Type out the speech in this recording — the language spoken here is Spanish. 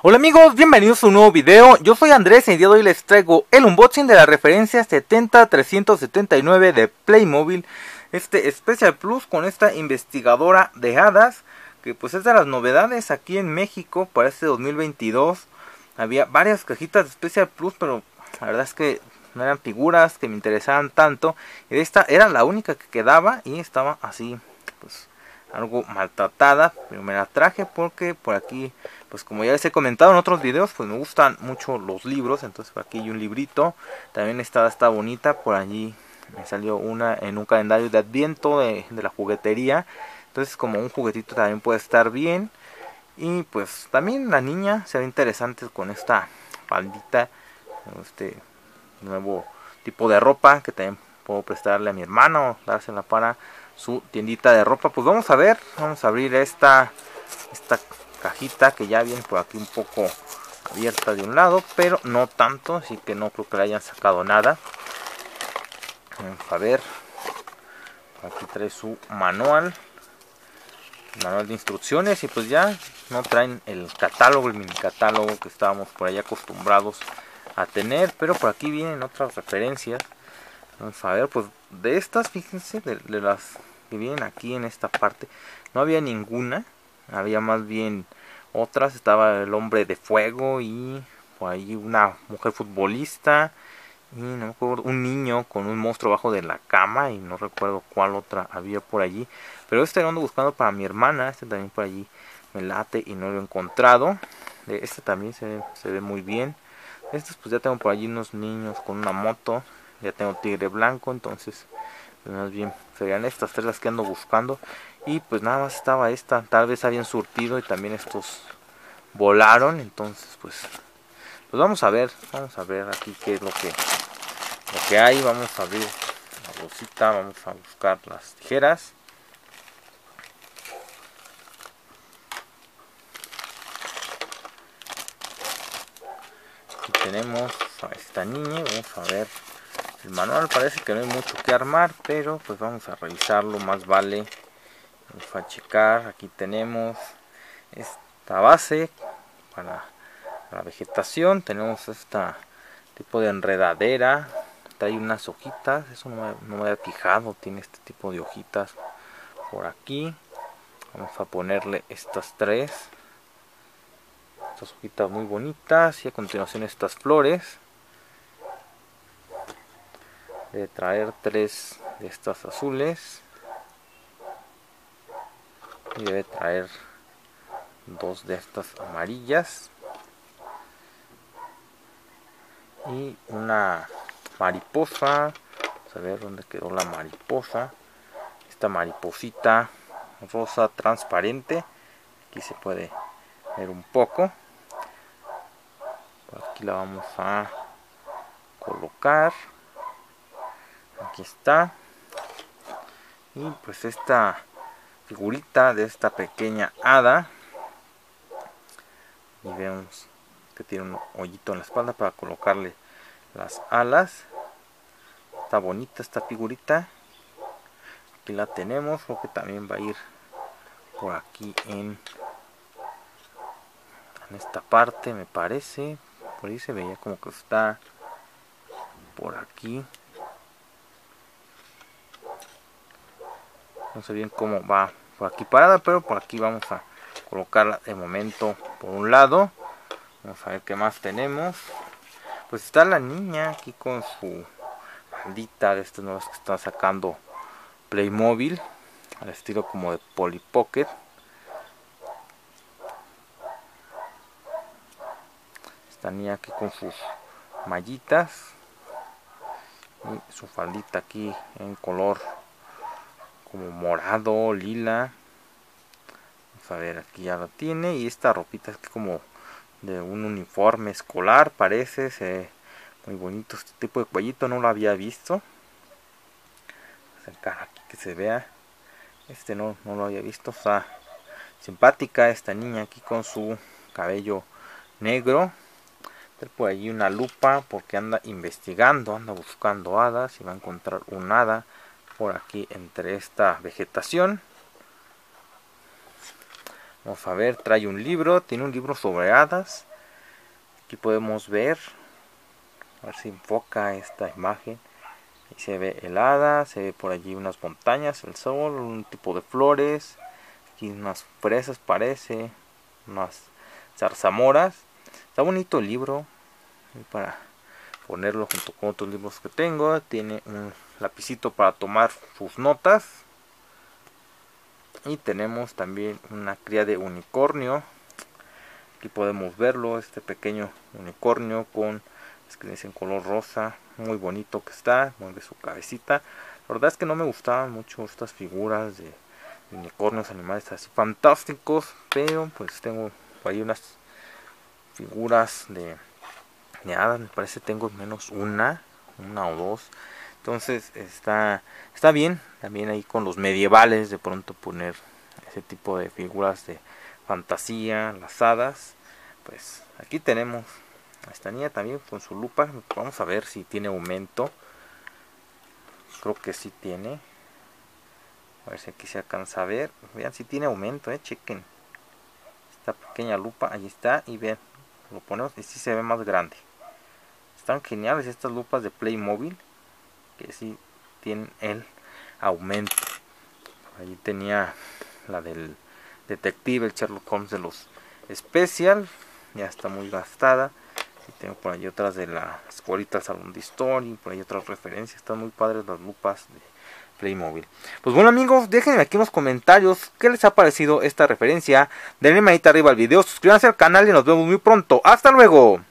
Hola amigos, bienvenidos a un nuevo video. Yo soy Andrés y el día de hoy les traigo el unboxing de la referencia 70379 de Playmobil, Special Plus, con esta investigadora de hadas, que pues es de las novedades aquí en México para este 2022. Había varias cajitas de Special Plus, pero la verdad es que no eran figuras que me interesaban tanto, y esta era la única que quedaba y estaba así, pues algo maltratada, pero me la traje porque por aquí, pues como ya les he comentado en otros videos, pues me gustan mucho los libros. Entonces por aquí hay un librito, también está bonita. Por allí me salió una en un calendario de adviento de la juguetería, entonces como un juguetito también puede estar bien. Y pues también la niña se ve interesante con esta faldita, este nuevo tipo de ropa que también puedo prestarle a mi hermano o dársela para su tiendita de ropa. Pues vamos a ver, vamos a abrir esta cajita que ya viene por aquí un poco abierta de un lado, pero no tanto, así que no creo que le hayan sacado nada. Vamos a ver, aquí trae su manual de instrucciones, y pues ya no traen el catálogo, el mini catálogo que estábamos por ahí acostumbrados a tener, pero por aquí vienen otras referencias. Vamos a ver, pues de estas, fíjense, de las que vienen aquí en esta parte, no había ninguna, había más bien otras. Estaba el hombre de fuego y por ahí una mujer futbolista y no me acuerdo, un niño con un monstruo bajo de la cama, y no recuerdo cuál otra había por allí, pero este ando buscando para mi hermana. Este también por allí me late y no lo he encontrado. Este también se ve muy bien. Estos pues ya tengo por allí unos niños con una moto. Ya tengo tigre blanco, entonces pues más bien serían estas tres las que ando buscando. Y pues nada más estaba esta, tal vez habían surtido y también estos volaron. Entonces pues vamos a ver aquí qué es lo que hay. Vamos a abrir la bolsita, vamos a buscar las tijeras. Aquí tenemos a esta niña, vamos a ver. El manual parece que no hay mucho que armar, pero pues vamos a revisarlo, más vale. Vamos a checar, aquí tenemos esta base para la vegetación. Tenemos este tipo de enredadera, trae unas hojitas, eso no me había fijado, tiene este tipo de hojitas por aquí. Vamos a ponerle estas tres, estas hojitas muy bonitas, y a continuación estas flores. De traer tres de estas azules y debe traer dos de estas amarillas y una mariposa. Vamos a ver dónde quedó la mariposa, esta mariposita rosa transparente. Aquí se puede ver un poco, aquí la vamos a colocar. Aquí está. Y pues esta figurita de esta pequeña hada, y vemos que tiene un hoyito en la espalda para colocarle las alas. Está bonita esta figurita, aquí la tenemos. Creo que también va a ir por aquí en esta parte, me parece. Por ahí se veía como que está por aquí. No sé bien cómo va por aquí parada, pero por aquí vamos a colocarla de momento por un lado. Vamos a ver qué más tenemos. Pues está la niña aquí con su bandita de estas nuevas que están sacando Playmobil, al estilo como de Poly Pocket. Esta niña aquí con sus mallitas y su faldita aquí en color como morado, lila. Vamos a ver, aquí ya lo tiene. Y esta ropita es como de un uniforme escolar, parece. Muy bonito este tipo de cuellito, no lo había visto. Acercar aquí que se vea. No lo había visto. O sea, simpática esta niña aquí con su cabello negro. Por allí una lupa porque anda investigando, anda buscando hadas y va a encontrar un hada por aquí entre esta vegetación. Vamos a ver, trae un libro, tiene un libro sobre hadas, Aquí podemos ver, a ver si enfoca esta imagen. Y se ve helada, se ve por allí unas montañas, el sol, un tipo de flores. Aquí unas fresas parece, unas zarzamoras. Está bonito el libro, para ponerlo junto con otros libros que tengo. Tiene un lapicito para tomar sus notas. Y tenemos también una cría de unicornio. Aquí podemos verlo, este pequeño unicornio con esquinas en color rosa. Muy bonito que está, mueve su cabecita. La verdad es que no me gustaban mucho estas figuras de unicornios, animales así fantásticos, pero pues tengo ahí unas figuras de hadas, me parece, tengo menos una o dos. Entonces está bien, también ahí con los medievales de pronto poner ese tipo de figuras de fantasía, las hadas. Pues aquí tenemos a esta niña también con su lupa, vamos a ver si tiene aumento, creo que sí tiene, a ver si aquí se alcanza a ver, vean si tiene aumento, chequen, esta pequeña lupa, ahí está, y vean, lo ponemos y sí se ve más grande. Están geniales estas lupas de Playmobil, que sí tienen el aumento. Ahí tenía la del detective, el Sherlock Holmes de los Special, ya está muy gastada. Y tengo por ahí otras de la escuelita, salón de historia, y por ahí otras referencias. Están muy padres las lupas de Playmobil. Pues bueno, amigos, déjenme aquí en los comentarios qué les ha parecido esta referencia. Denle manita arriba al video, suscríbanse al canal y nos vemos muy pronto. ¡Hasta luego!